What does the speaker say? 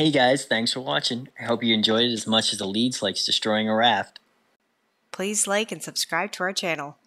Hey guys, thanks for watching. I hope you enjoyed it as much as the Leeds likes destroying a raft. Please like and subscribe to our channel.